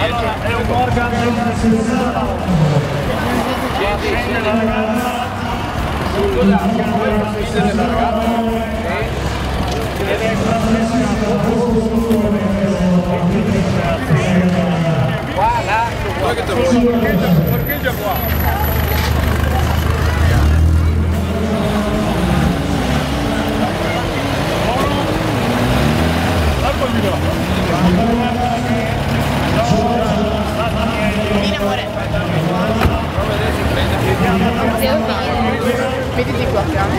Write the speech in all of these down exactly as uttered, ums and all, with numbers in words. Allora, è un organ che prende la ragazza sull'organ la ragazza e deve essere qua, là, perché porcheggia qua. Vieni amore. Vediti qua a fianco.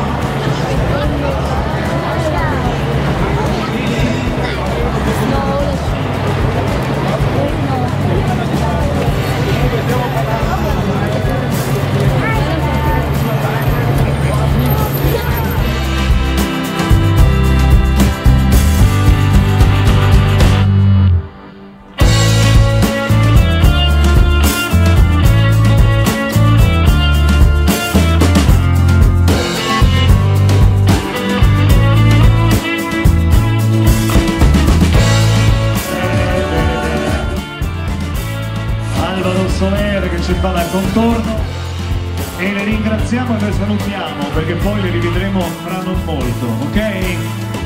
e le ringraziamo e le salutiamo perché poi le rivedremo fra non molto, ok?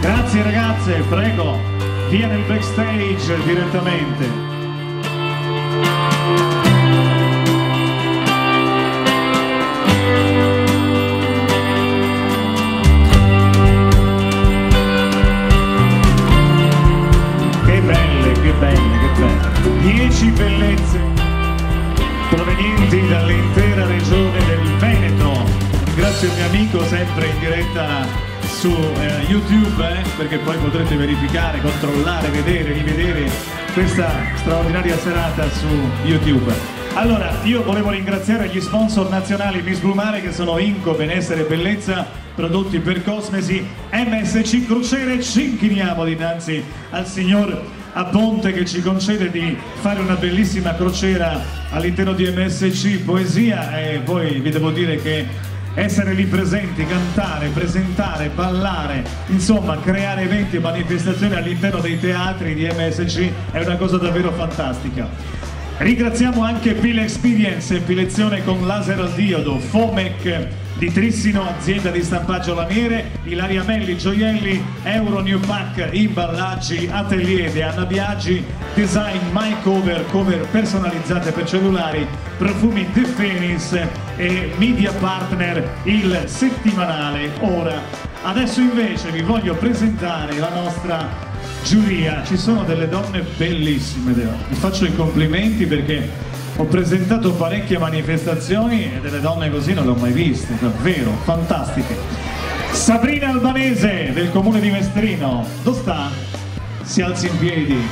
Grazie ragazze, prego, via nel backstage direttamente. dieci bellezze provenienti dall'intera regione del Veneto. Grazie al mio amico, sempre in diretta su eh, YouTube, eh, perché poi potrete verificare, controllare, vedere, rivedere questa straordinaria serata su YouTube. Allora, io volevo ringraziare gli sponsor nazionali Miss Blumare, che sono Inco, Benessere e Bellezza, prodotti per Cosmesi, M S C Crociere. Ci inchiniamo dinanzi al signor a Ponte, che ci concede di fare una bellissima crociera all'interno di M S C Poesia, e poi vi devo dire che essere lì presenti, cantare, presentare, ballare, insomma creare eventi e manifestazioni all'interno dei teatri di M S C è una cosa davvero fantastica. Ringraziamo anche Pile Experience, empilezione con laser al diodo, Fomec di Trissino, azienda di stampaggio lamiere, Ilaria Melli Gioielli, Euro New Pack Ibaraggi, Atelier De AnnaBiaggi, Design My Cover, cover personalizzate per cellulari, profumi The Phoenix e media partner Il Settimanale Ora. Adesso invece vi voglio presentare la nostra giuria. Ci sono delle donne bellissime, vi faccio i complimenti perché ho presentato parecchie manifestazioni e delle donne così non le ho mai viste, davvero, fantastiche. Sabrina Albanese del comune di Mestrino, dove sta? Si alzi in piedi.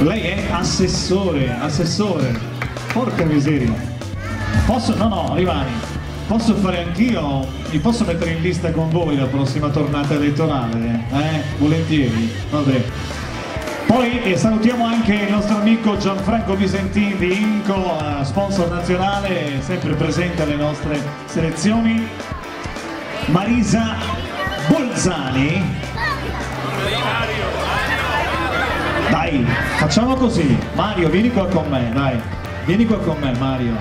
Lei è assessore, assessore, porca miseria. Posso, no no, rimani, posso fare anch'io, mi posso mettere in lista con voi la prossima tornata elettorale? Eh, volentieri, vabbè. Poi eh, salutiamo anche il nostro amico Gianfranco Visentini di Inco, sponsor nazionale, sempre presente alle nostre selezioni. Marisa Bolzani. Dai, facciamo così. Mario, vieni qua con me, dai. Vieni qua con me, Mario.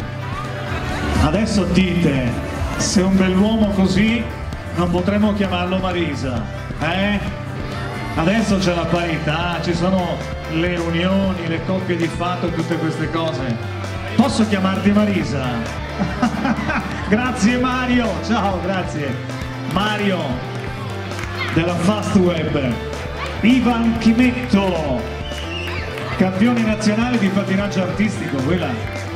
Adesso dite, se un bell'uomo così non potremmo chiamarlo Marisa, eh? Adesso c'è la parità, ci sono le unioni, le coppie di fatto e tutte queste cose. Posso chiamarti Marisa? Grazie Mario, ciao, grazie. Mario della Fast Web. Ivan Chimetto, campione nazionale di pattinaggio artistico, quella,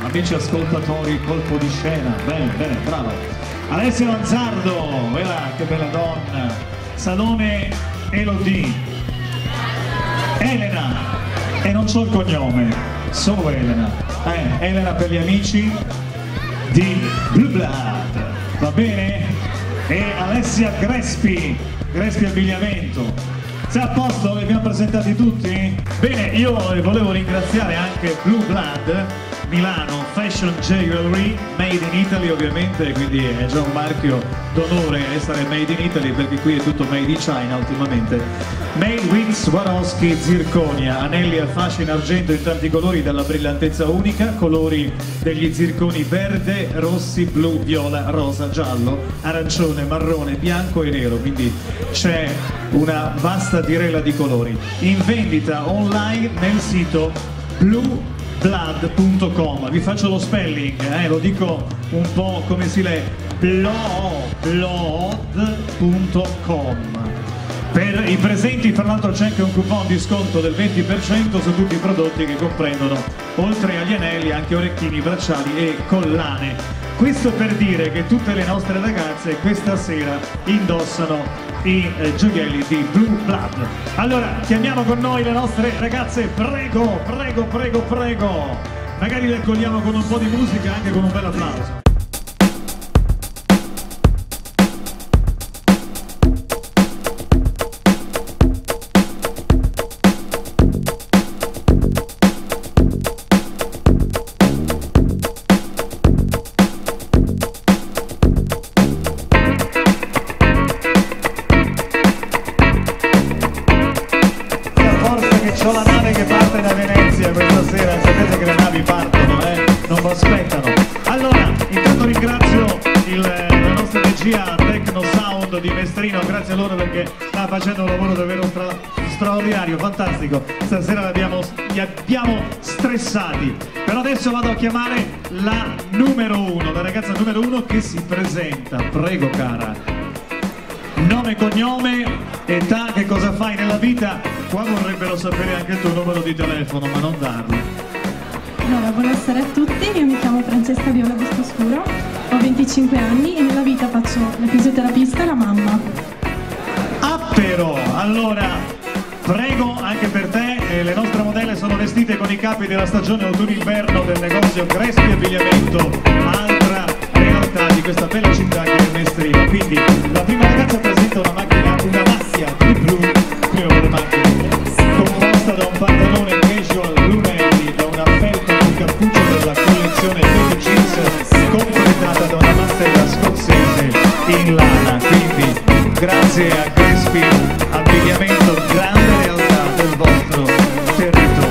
amici ascoltatori, colpo di scena, bene, bene, bravo. Alessia Lanzardo, quella, che bella donna, Salone Elodie. Elena, e non so il cognome, solo Elena, eh, Elena per gli amici di Blue Blood, va bene? E Alessia Crespi, Crespi Abbigliamento. Sei a posto? Li abbiamo presentati tutti? Bene, io volevo ringraziare anche Blue Blood Milano, Fashion Jewelry, Made in Italy ovviamente, quindi è già un marchio d'onore essere Made in Italy perché qui è tutto Made in China ultimamente. Made with Swarovski, zirconia, anelli a fascia in argento in tanti colori dalla brillantezza unica, colori degli zirconi verde, rossi, blu, viola, rosa, giallo, arancione, marrone, bianco e nero, quindi c'è una vasta direla di colori. In vendita online nel sito Blue blood punto com. Vi faccio lo spelling, eh? Lo dico un po' come si legge, blue blood punto com. Per i presenti, tra l'altro, c'è anche un coupon di sconto del venti per cento su tutti i prodotti, che comprendono, oltre agli anelli, anche orecchini, bracciali e collane. Questo per dire che tutte le nostre ragazze questa sera indossano i eh, gioielli di Blue Blood. Allora, chiamiamo con noi le nostre ragazze, prego, prego, prego, prego. Magari le accogliamo con un po' di musica e anche con un bel applauso. Aspettano. Allora, intanto ringrazio di Mestrino, grazie a loro perché sta facendo un lavoro davvero stra straordinario, fantastico. Stasera li abbiamo, li abbiamo stressati. Però adesso vado a chiamare la numero uno, la ragazza numero uno che si presenta. Prego cara. Nome e cognome, età, che cosa fai nella vita? Qua vorrebbero sapere anche il tuo numero di telefono, ma non darlo. Allora, buonasera a tutti, io mi chiamo Francesca Viola Scuro, ho venticinque anni e nella vita faccio la fisioterapista e la mamma. Ah però, allora, prego anche per te, eh, le nostre modelle sono vestite con i capi della stagione autunno-inverno del negozio Crespi e Abbigliamento, altra realtà di questa bella città che è Mestrino. Quindi la prima ragazza presenta una macchina, una massia di blu, prima per macchina, composta da un pantalone casual blu navy, da una felpa cappuccio della collezione Baby Jeans completata da una mantella scozzese in lana. Quindi grazie a Crespi Abbigliamento, grande realtà del vostro territorio.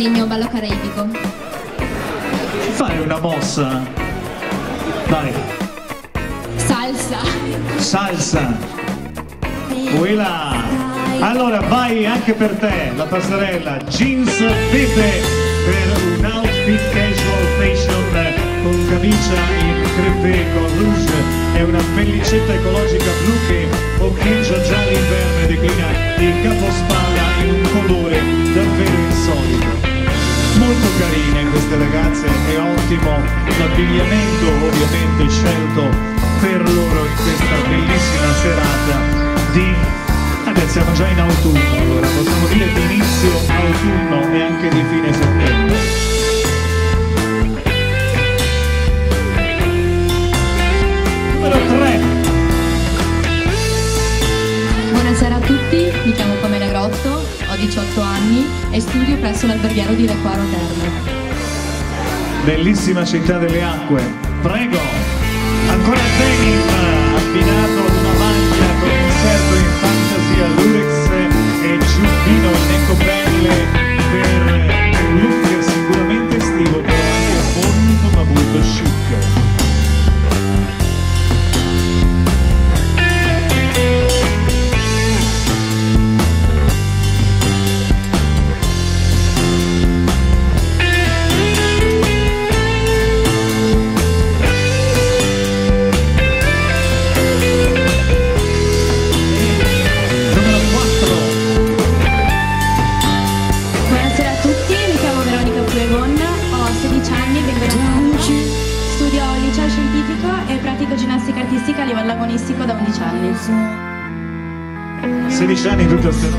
Insegno ballo caraibico. Fai una mossa. Dai. Salsa. Salsa. Quella. Allora vai anche per te la passerella. Jeans verde per un outfit casual fashion con camicia in crepe con rouge e una pellicetta ecologica blu che occhigia già l'inverno e declina il capospalla in un colore davvero insolito. Molto carine queste ragazze e ottimo l'abbigliamento ovviamente scelto per loro in questa bellissima serata di... Vabbè, siamo già in autunno, allora possiamo dire di inizio autunno e anche di fine settembre. tre. Buonasera a tutti, mi chiamo Pamela Grotto, ho diciotto anni e studio presso l'alberghiero di Recoaro Terme. Bellissima città delle acque, prego! Ancora denim, abbinato ad una maglia con inserto in fantasia lurex e giubbino in ecobelle per un look sicuramente estivo, però anche formico ma molto chic. Artistica a livello agonistico da undici anni. sedici anni tutta sera.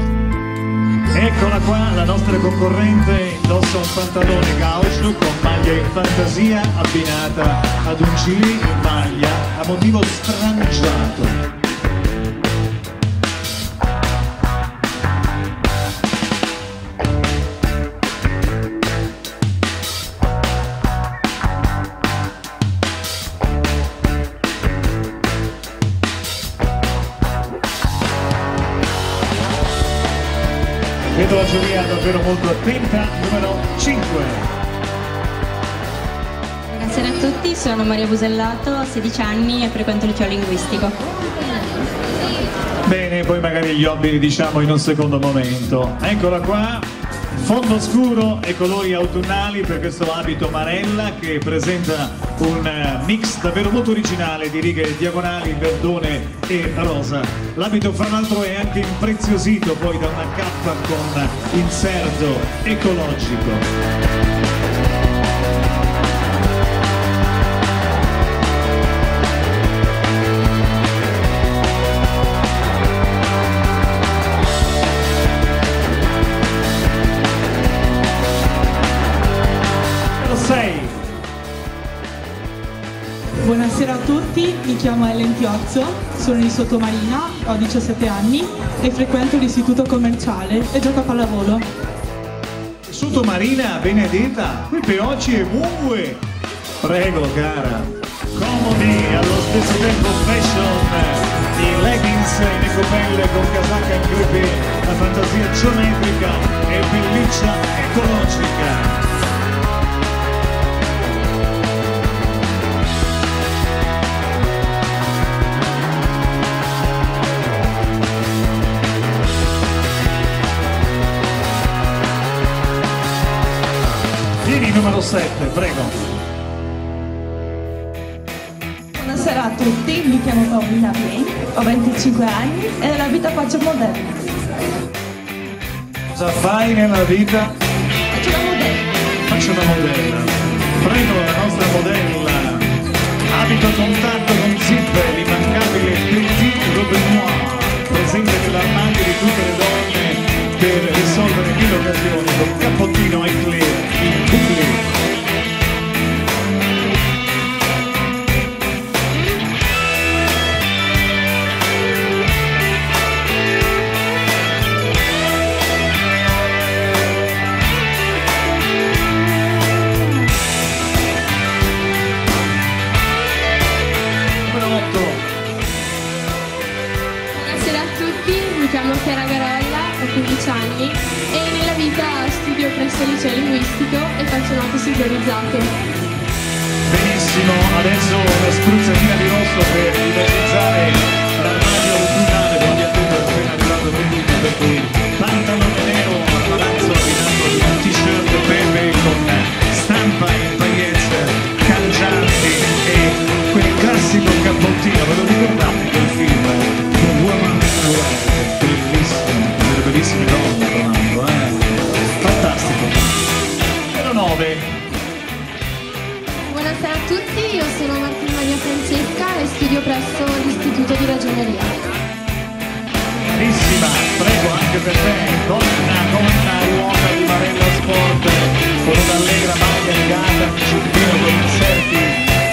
Eccola qua, la nostra concorrente indossa un pantalone gaucho con maglia in fantasia abbinata ad un gilet in maglia a motivo stranciato. La giuria davvero molto attenta, numero cinque. Buonasera a tutti, sono Maria Busellato, ho sedici anni e frequento il Liceo Linguistico. Bene, poi magari gli hobby li diciamo in un secondo momento. Eccola qua, fondo scuro e colori autunnali per questo abito Marella che presenta un mix davvero molto originale di righe diagonali, verdone e rosa. L'abito fra l'altro è anche impreziosito poi da una cappa con inserto ecologico. Buonasera a tutti, mi chiamo Ellen Piozzo, sono di Sottomarina, ho diciassette anni e frequento l'istituto commerciale e gioco a pallavolo. Sottomarina, benedetta, qui Peoci e Mugue! Prego cara! Comodi, allo stesso tempo fashion! I leggings in ecopelle con casacca in crepe, la fantasia geometrica e pelliccia ecologica. Vieni numero sette, prego. Buonasera a tutti, mi chiamo Tomina, ho venticinque anni e nella vita faccio modello. Cosa fai nella vita? Faccio una modella. Faccio una modella. Prego la nostra modella. Abito a contatto con zipper, l'immancabile Petit Robenoir, presente nell'armadio di tutte le donne per risolvere mille occasioni con cappottino e clear, il bucle. Anni e nella vita studio presso il Liceo Linguistico e faccio note sincronizzate. Benissimo, adesso una spruzzatina di rosso per realizzare l'armadio originale con gli attori appena arrivato vendita, per cui pantalone nero, palazzo abbinato di un t-shirt verde con stampa e pagliette cangianti e quel classico cappottino, ve lo ricordate quel film? Un uomo bellissimo. Bellissime donne, comando, eh? Fantastico. Numero nove. Buonasera a tutti, io sono Maria Francesca e studio presso l'Istituto di Ragioneria. Bellissima, prego anche per te, donna, donna, uomo di Marella Sport, con un'allegra maglia legata, un giubbino con inserti,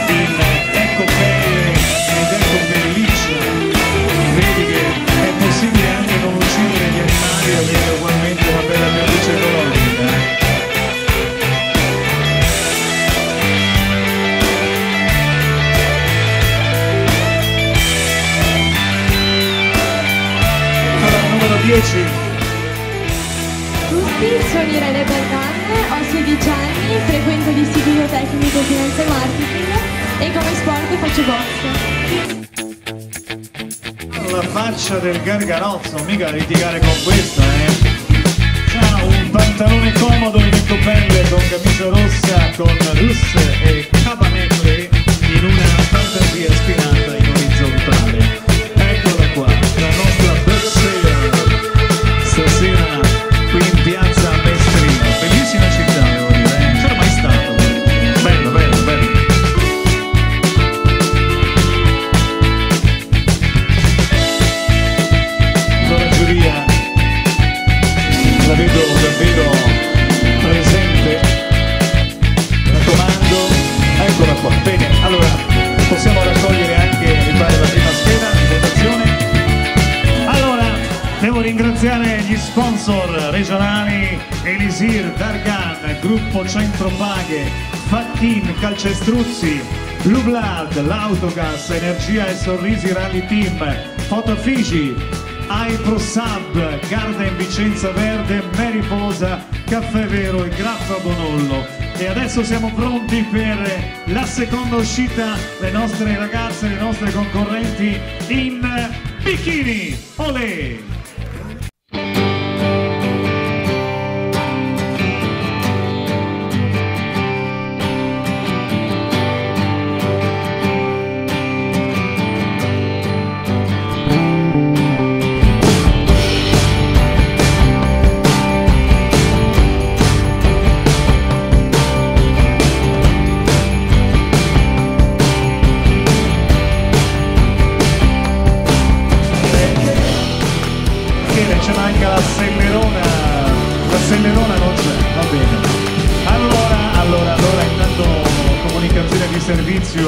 in ecco pelle ed ecco pelliccia. Vedi che è possibile anche non uccidere gli animali e avere ugualmente una bella pelliccia ecologica. Allora, numero dieci. Tutti, sono Irene Bertan, ho sedici anni, frequento l'istituto tecnico finanza e marketing e come sport faccio boxe. La faccia del gargarozzo, mica litigare con questa, eh! Ciao, un pantalone comodo in ecopelle con camicia rossa con russe e cabanelle in una fantasia spinata in orizzontale. Eccola qua, la nostra boxer, stasera qui in piazza Mestrino, bellissima città devo dire, eh? Non c'era mai stato, bello, bello, bello. La vedo davvero presente, mi raccomando, eccola qua, bene, allora possiamo raccogliere anche, mi pare, la prima scheda di votazione. Allora, devo ringraziare gli sponsor regionali, Elisir, Dargan, Gruppo Centro Paghe, Facchin, Calcestruzzi, Blue Blood, L'Autogas, Energia e Sorrisi Rally Team, Fotofigi, iProsub, Garden Vicenza Verde, Mariposa, Caffè Vero e Graffa Bonollo. E adesso siamo pronti per la seconda uscita, le nostre ragazze, le nostre concorrenti in bikini. Olè!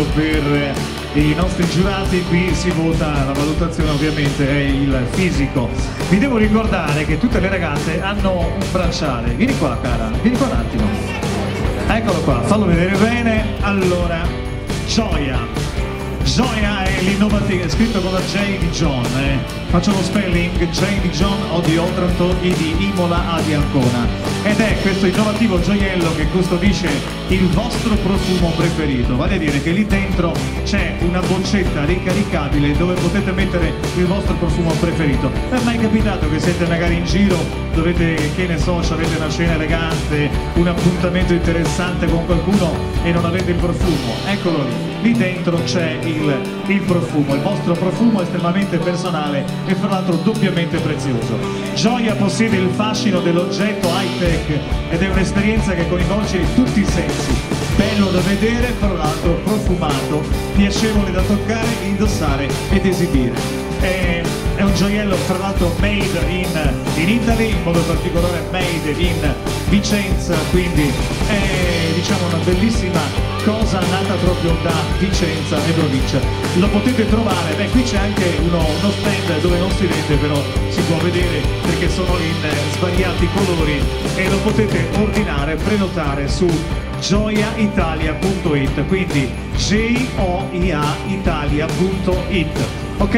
proprio per i nostri giurati. Qui si vota, la valutazione ovviamente è il fisico. Vi devo ricordare che tutte le ragazze hanno un bracciale. Vieni qua, cara, vieni qua un attimo. Eccolo qua, fallo vedere bene. Allora, Gioia. Gioia è l'innovativa, è scritto con la J di John, eh. Faccio lo spelling, J di John, O di Otranto, I di Imola, A di Ancona. Ed è questo innovativo gioiello che custodisce il vostro profumo preferito, vale a dire che lì dentro c'è una boccetta ricaricabile dove potete mettere il vostro profumo preferito. Non è mai capitato che siete magari in giro, dovete, che ne so, avete una scena elegante, un appuntamento interessante con qualcuno e non avete il profumo? Eccolo lì, lì dentro c'è il, il profumo, il vostro profumo estremamente personale e fra l'altro doppiamente prezioso. Gioia possiede il fascino dell'oggetto high-tech ed è un'esperienza che coinvolge tutti i sensi, bello da vedere, fra l'altro profumato, piacevole da toccare, indossare ed esibire. È, è un gioiello fra l'altro made in, in Italy, in modo particolare made in Vicenza, quindi è diciamo una bellissima cosa nata proprio da Vicenza e provincia. Lo potete trovare, beh qui c'è anche uno, uno stand dove non si vede, però si può vedere perché sono in svariati colori e lo potete ordinare, prenotare su gioia italia punto it, quindi G O I A Italia punto it. Ok,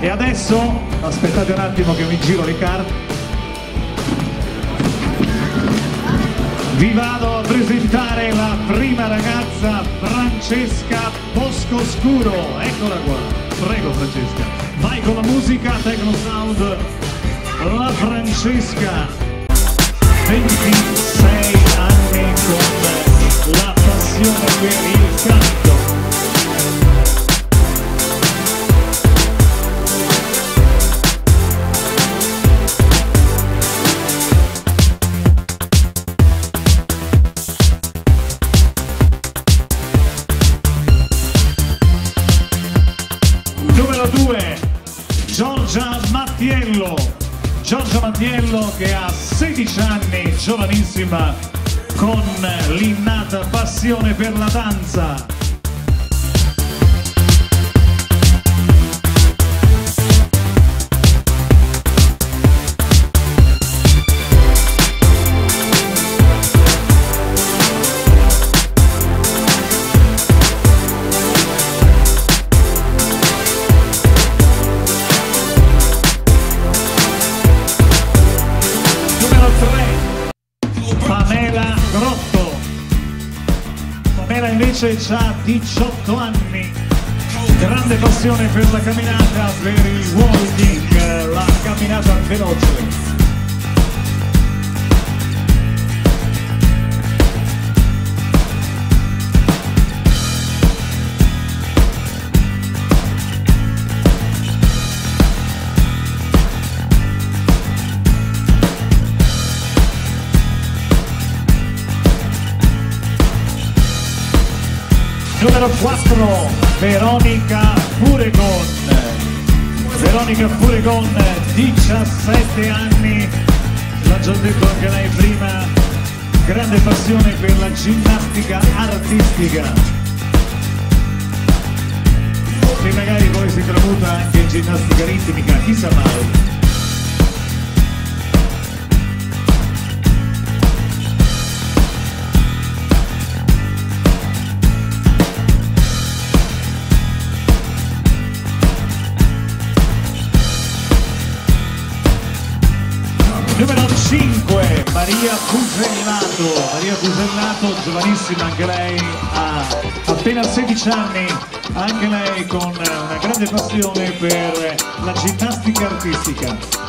e adesso aspettate un attimo che mi giro le carte. Vi vado a presentare la prima ragazza, Francesca Bosco Scuro. Eccola qua, prego Francesca. Vai con la musica, Tecno Sound, la Francesca, ventisei anni con la passione per il canto. Giorgia Mattiello, che ha sedici anni, giovanissima, con l'innata passione per la danza. Ha diciotto anni, grande passione per la camminata, per il walking, la camminata veloce. Numero quattro, Veronica Furegon. Veronica Furegon, diciassette anni, l'ha già detto anche lei prima, grande passione per la ginnastica artistica. E magari poi si tramuta anche in ginnastica ritmica, chissà mai. Maria Busellato, Maria Busellato, giovanissima anche lei, ha appena sedici anni, anche lei con una grande passione per la ginnastica artistica.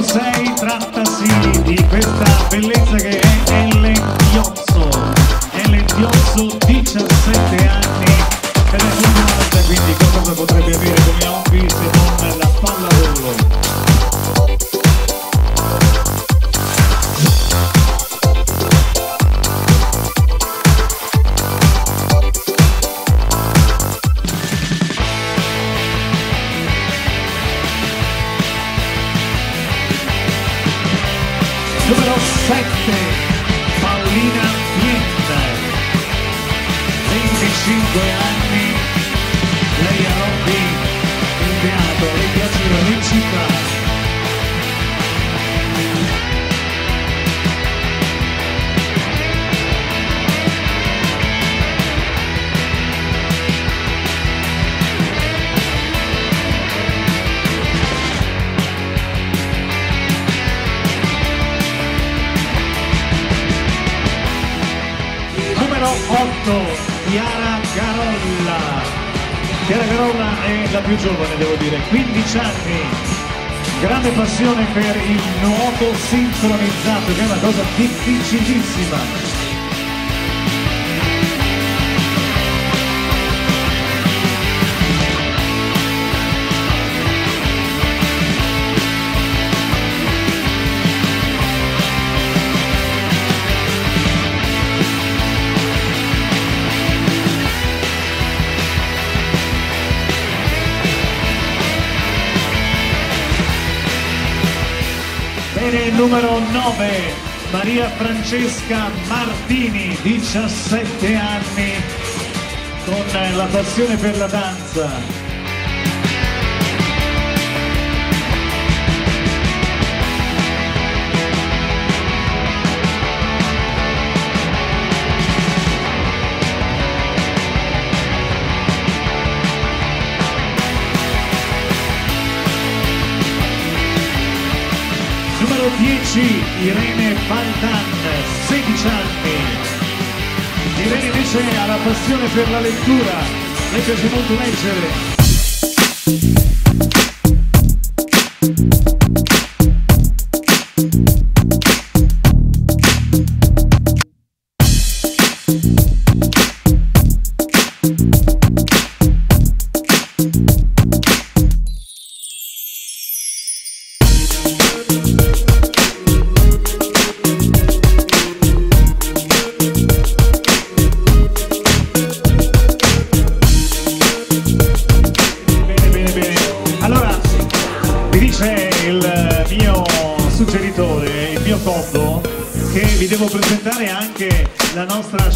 sei, trattasi di questa bellezza che è Ellen Piozzo. Ellen Piozzo, diciassette anni, ed è lunga, quindi cosa potrebbe avere come hobby se non la pallavolo? numero sette, Paolina Pietta, venticinque anni, lei ha hobby in teatro, le piace la vincita. otto, Chiara Carolla. Chiara Carolla è la più giovane, devo dire, quindici anni, grande passione per il nuoto sincronizzato, che è una cosa difficilissima. Numero nove, Maria Francesca Martini, diciassette anni, con la passione per la danza. dieci, Irene Baldan, sedici anni. Irene invece ha la passione per la lettura, le piace molto leggere.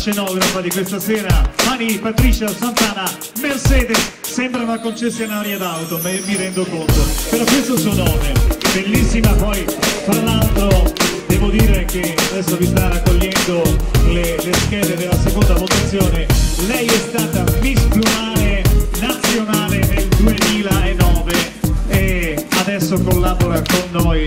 Scenografa di questa sera, Mani Patricia Santana Mercedes, sembra una concessionaria d'auto, ma mi rendo conto, però questo è il suo nome, bellissima. Poi tra l'altro devo dire che adesso vi sta raccogliendo le, le schede della seconda votazione. Lei è stata Miss Blumare nazionale nel duemilanove e adesso collabora con noi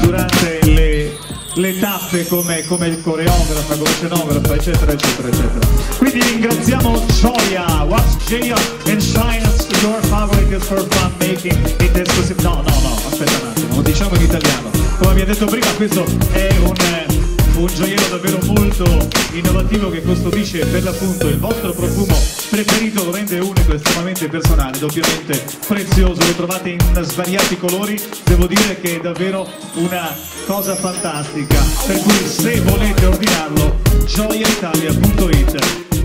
durante le le tappe come, come coreografa, come scenografa, eccetera eccetera eccetera. Quindi ringraziamo Gioia. Watch Gioia and shine us your favorite for fun making it exclusive. No no no, aspetta un attimo, lo diciamo in italiano. Come vi ho detto prima, questo è un, un gioiello davvero molto innovativo che custodisce per l'appunto il vostro profumo preferito, lo rende unico, estremamente personale, doppiamente prezioso. Lo trovate in svariati colori, devo dire che è davvero una cosa fantastica, per cui se volete ordinarlo, gioia italia punto it.